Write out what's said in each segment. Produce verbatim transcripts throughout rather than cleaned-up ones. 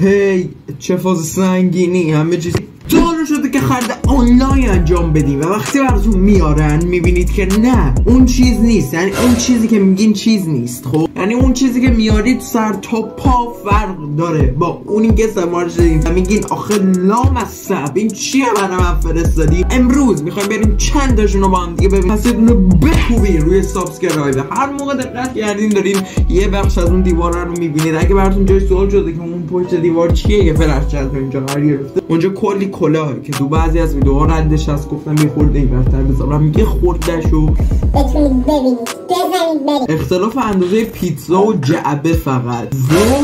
هی چه فاز سنگینی، همه چیز طور شده که خرید آنلاین انجام بدیم و وقتی براتون میارن میبینید که نه اون چیز نیست، یعنی اون چیزی که میگین چیز نیست. خب یعنی اون چیزی که میارید سر تا پا فرق داره با اونی که سفارش دادیم و میگین آخه لامصب این چیه برای من فرستادی. امروز میخوایم بریم چند تاشون رو با هم دیگه ببینیم، پس یه بکوبی روی سابسکرایب. هر موقع دقت کردین داریم یه بخش از اون دیوار رو میبینید. اگه براتون جای سوال شده که اون پشت دیوار چیه یه فلش چت اینجا قرار گرفته، اونجا کلی کلاهی که تو بعضی از ویدیوها ردش هست گفتم یه خورده این برتر بذارم، میگه خوردهشو بتونید ببینید بزنید برید. اختلاف اندازه پیتزا و جعبه فقط.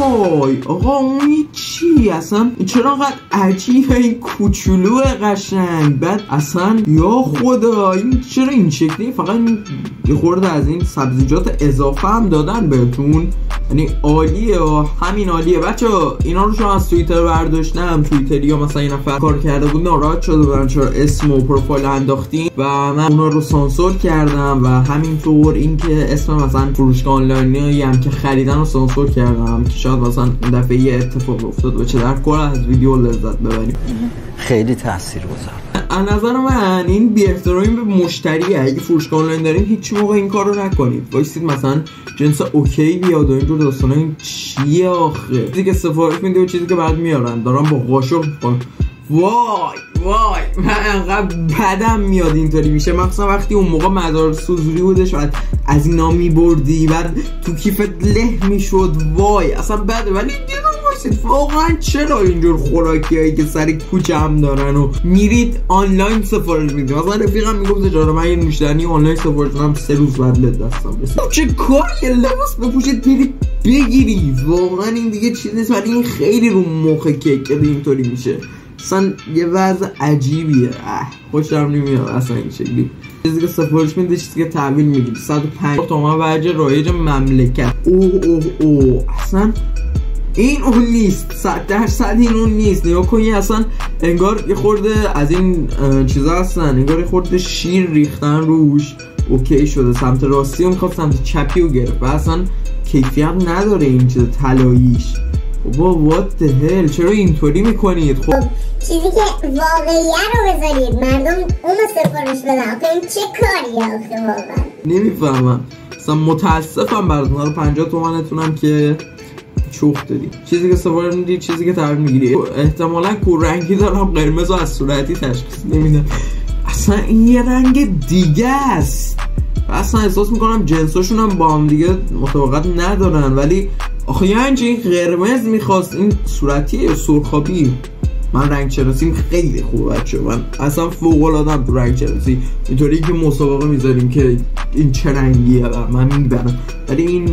وای آقا اون چی اصلا؟ چرا انقدر عجیبه این کوچولو قشنگ؟ بعد اصلا یا خدا این چرا این شکلی؟ فقط یه خورده از این سبزیجات اضافه هم دادن بهتون، یعنی عالیه و همین عالیه. بچه‌ها اینا رو شما از توییتر برداشتم، توییتری یا مثلا این نفر کار کرده بود ناراحت شده بودن چرا اسم و پروفایل انداختین و من اونا رو سانسور کردم و همینطور اینکه اسم مثلا فروشگاه آنلاینی هم که خریدن رو سانسور کردم که شاید مثلا اون دفعه یه اتفاق افتاد و چه در کل از ویدیو لذت ببریم. خیلی تاثیرگذار از نظر من این بی احترامی به مشتریه. اگه فروشگاه آنلاین دارین هیچ موقع این کارو نکنید، وایسید مثلا جنس اوکی بیاد و اینجور داستانا. این چیه آخه؟ چیزی که سفارش میده و چیزی که بعد میارن دارن با قاشق میخورن. وای وای من انقدر بدم میاد اینطوری میشه، مخصوصا وقتی اون موقع مدار سوزوری بودش بعد از اینا میبردی بعد تو کیفت له میشد. وای اصلا بده. ولی واقعا چرا اینجور خوراکی هایی که سر کوچه هم دارن و میرید آنلاین سفارش میدید؟ مثلا رفیقم میگفت چرا من یه نوشیدنی آنلاین سفارش دادم سه روز بعد به دستم رسید. چه کاری لباس بپوشید میرید بگیری؟ واقعا این دیگه چیز نیست. ولی این خیلی رو مخه که اینطوری میشه، اصلا یه وضع عجیبیه. خوشم نمیاد اصلا این شکلی. چیزی که سفارش میده چیزی که تحویل میگیری. صد و پنجاه تومان وجه رایج مملکت. اوه اوه اوه اصلا این اون نیست، صد درصد این اون نیست. نیا کنی اصلا انگار یه خورده از این چیزا هستن، انگار یه خورده شیر ریختن روش اوکی شده، سمت راستی رو میخواد سمت چپی رو گرفت و اصلا کیفیت نداره این چیز طلاییش. بابا وات ده هل چرا اینطوری میکنید؟ خب چیزی که واقعیه رو بذارید مردم اونو سفارش بدن. آخه این چه کاریه آخه؟ واقعا نمیفهمم. اصلا متاسفم براتون. پنجاه تومنتون هم که چوخ دادی. چیزی که سفارش میدی چیزی که تحویل میگیری. احتمالا کورنگی دارم قرمز و از صورتی تشخیص نمیدم. اصلا این یه رنگ دیگه است و اصلا احساس میکنم جنساشون هم با هم دیگه مطابقت ندارن. ولی آخه یه همچین قرمز میخواست، این صورتی سرخابی. من رنگ شناسیم خیلی خوبه بچه، من اصلا فوق العاده‌ام تو رنگ شناسی. اینطوری که مسابقه میذاریم که این چه رنگیه و من میبرم، ولی این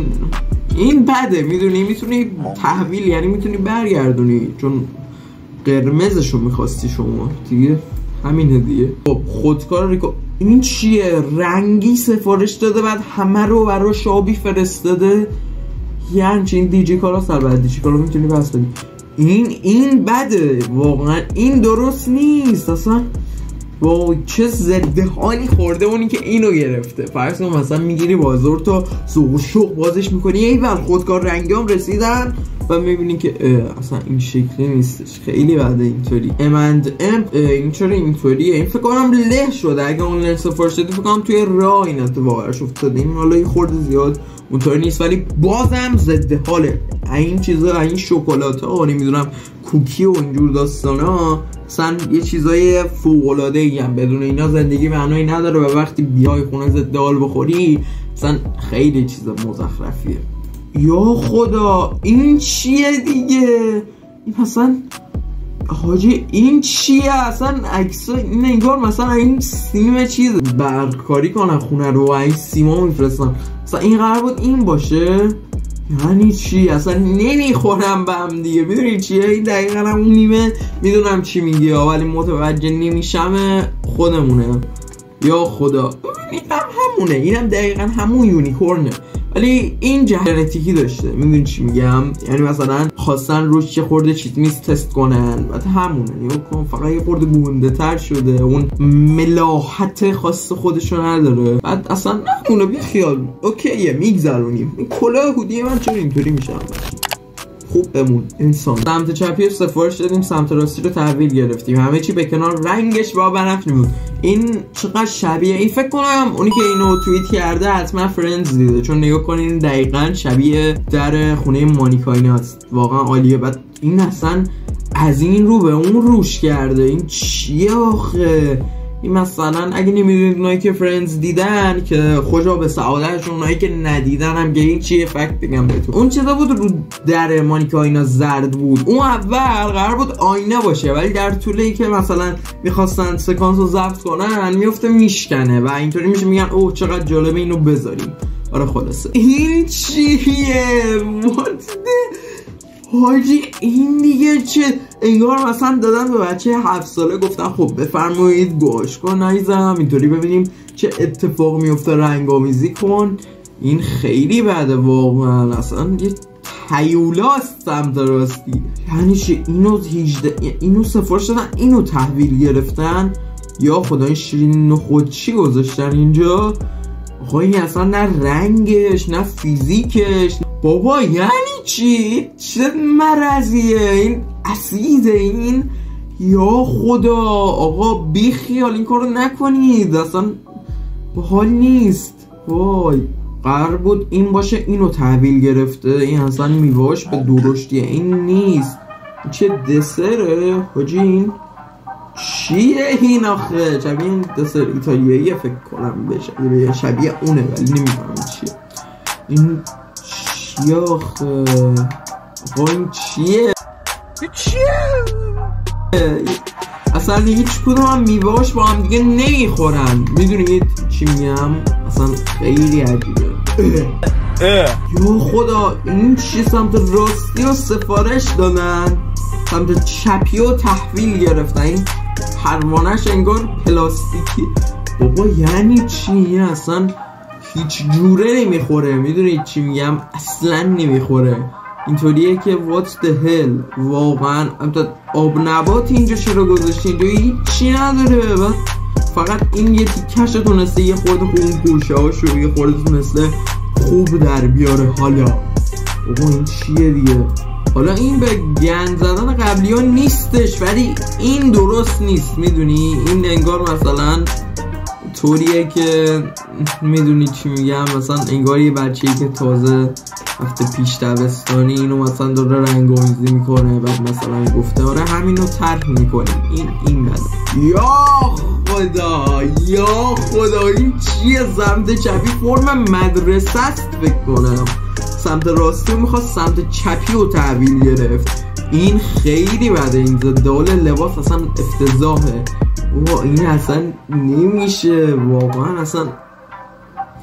این بده. میدونی میتونی تحویل یعنی میتونی برگردونی، چون قرمزشو میخواستی شما دیگه، همینه دیگه. خب خودکار ریکو این چیه؟ رنگی سفارش داده بعد همه رو برای شابی فرستاده. یه همچین دیجی کارا سر بعد دیجی کارا میتونی بس بدی. این این بده واقعا، این درست نیست اصلا. وای چه زده حالی خورده اونی که اینو گرفته. فرض کن مثلا میگیری بازار تا سوق شوق بازش میکنی، یه بار خودکار رنگام رسیدن و میبینی که اصلا این شکلی نیستش. خیلی بده اینطوری. ام اند ام این چرا اینطوریه؟ این فکر کنم له شده. اگه اون سفارش دادی فکر کنم توی راه این اتفاقش افتاده. این حالا یه خورده زیاد اونطوری نیست ولی بازم زده حاله. این چیزا این شکلات ها نمیدونم کوکی و اینجور داستانا اصلا یه چیزای فوق العاده ای هم بدون اینا زندگی معنایی نداره و وقتی بیای خونه زد دال بخوری اصلا خیلی چیز مزخرفیه. یا خدا این چیه دیگه؟ این اصلا حاجی این چیه اصلا؟ عکسا این انگار مثلا این سیم چیز برقکاری کنن خونه رو و این سیما میفرستن. اصلا این قرار بود این باشه؟ یعنی چی؟ اصلا نمیخورم به هم دیگه. میدونی چیه؟ این دقیقا هم اون نیمه میدونم چی میگی ولی متوجه نمیشم خودمونه. یا خدا این هم همونه، این هم دقیقا همون یونیکورنه ولی این ژنتیکی داشته. میدونی چی میگم؟ یعنی مثلا خواستن روش چه خورده چیز میز تست کنن بعد همونه. یا فقط یه خورده گونده تر شده، اون ملاحت خاص خودشو نداره. بعد اصلا نمونه بی خیال اوکیه میگذرونیم. این کلاه هودی من چون اینطوری میشم خوب بمون انسان. سمت چپی رو سفارش دادیم، سمت راستی رو تحویل گرفتیم، همه چی به کنار، رنگش با برف بود. این چقدر شبیه این، فکر کنم اونی که اینو توییت کرده حتما فرندز دیده، چون نگاه کنین دقیقاً شبیه در خونه مانیکایناس. واقعا عالیه. بعد این اصلا از این رو به اون روش کرده، این چیه آخه؟ این مثلا اگه نمیدونید اونایی که فرندز دیدن که خوشا به سعادتشون، اونایی که ندیدن هم که این چیه فکت بگم بهتون. اون چیزا بود رو در مانیکا اینا زرد بود، اون اول قرار بود آینه باشه ولی در طولی که مثلا میخواستن سکانس رو ضبط کنن میفته میشکنه و اینطوری میشه میگن اوه چقدر جالبه اینو بذاریم. آره خلاصه این چیه؟ What حاجی این دیگه چه؟ انگار مثلا دادن به بچه هفت ساله گفتن خب بفرمایید گوش کن عزیزم، اینطوری ببینیم چه اتفاق میفته، رنگامیزی کن. این خیلی بده واقعا، اصلا یه هیولاست سمت راستی. یعنی چه اینو هجده اینو سفارش دادن اینو تحویل گرفتن؟ یا خدای شیرین خود چی گذاشتن اینجا؟ آخه این اصلا نه رنگش نه فیزیکش بابا، یعنی چی؟ چه مرضیه این؟ اسیده این؟ یا خدا آقا بی خیال این کارو نکنید، اصلا باحال نیست. وای قرار بود این باشه اینو تحویل گرفته، این اصلا میواش به درشتیه این نیست. چه دسره حاجی این؟ چیه این آخه؟ شبیه این دسر ایتالیاییه فکر کنم بشه، شبیه اونه ولی نمیدونم چیه این. چیه آخه؟ آقا این چیه؟ چیه؟ اصلا هیچ کدوم هم میوهاش با هم دیگه نمیخورن، میدونید چی میگم؟ اصلا خیلی عجیبه. یا خدا این چی؟ سمت راستی رو سفارش دادن، سمت چپی رو تحویل گرفتن، این پروانش انگار پلاستیکی بابا. یعنی چی؟ اصلا هیچ جوره نمیخوره، میدونید چی میگم؟ اصلا نمیخوره. اینطوریه که what the hell واقعا. آب نبات اینجا چرا گذاشتی؟ اینجا هیچی نداره، بعد فقط این یه تیکش تونسته یه خورده خوب اون گوشه هاش رو یه خورده تونسته خوب در بیاره. حالا بابا این چیه دیگه؟ حالا این به گند زدن قبلی ها نیستش ولی این درست نیست، میدونی؟ این انگار مثلا طوریه که میدونی چی میگم، مثلا انگار یه بچه‌ای که تازه هفته پیش دبستانی اینو مثلا داره رنگ‌آمیزی میکنه، بعد مثلا گفته آره همینو طرح میکنیم. این این بده. یا خدا یا خدا این چیه؟ سمت چپی فرم مدرسه است فکر کنم، سمت راستی میخواست سمت چپی رو تحویل گرفت. این خیلی بده، این دال لباس اصلا افتضاحه. وا این اصلا نمیشه واقعا، اصلا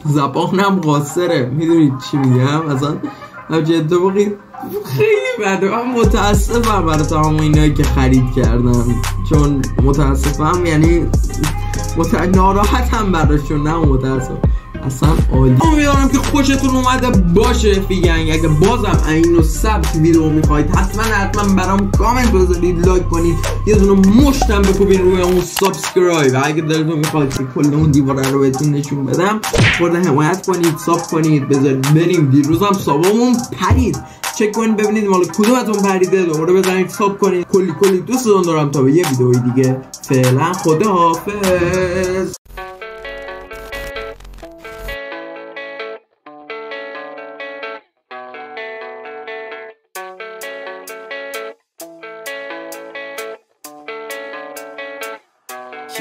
زبانم قاصره، میدونید چی میگم؟ اصلا جد بگید خیلی بده. من متاسفم برای تمام اینایی که خرید کردم، چون متاسفم یعنی مت... ناراحتم براشون، نه متاسفم اصلا. عالی، امیدوارم که خوشتون اومده باشه رفیقان. اگه بازم این و سبک ویدیو میخواید حتما حتما برام کامنت بذارید، لایک کنید، یه دونه مشتم بکوبین روی اون سابسکرایب. اگه دلتون میخواد که کل اون دیواره رو بهتون نشون بدم، خورده حمایت کنید، ساب کنید، بذارید بریم. دیروزم سابامون پرید، چک کنید ببینید مال کدومتون پریده، دوباره بزنید ساب کنید. کلی کلی دوستتون دارم تا به یه ویدیو دیگه، فعلا خداحافظ.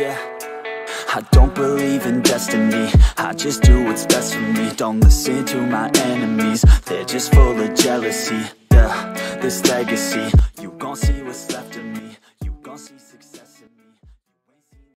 Yeah, I don't believe in destiny, I just do what's best for me. Don't listen to my enemies, they're just full of jealousy. Yeah, this legacy, you gon' see what's left of me.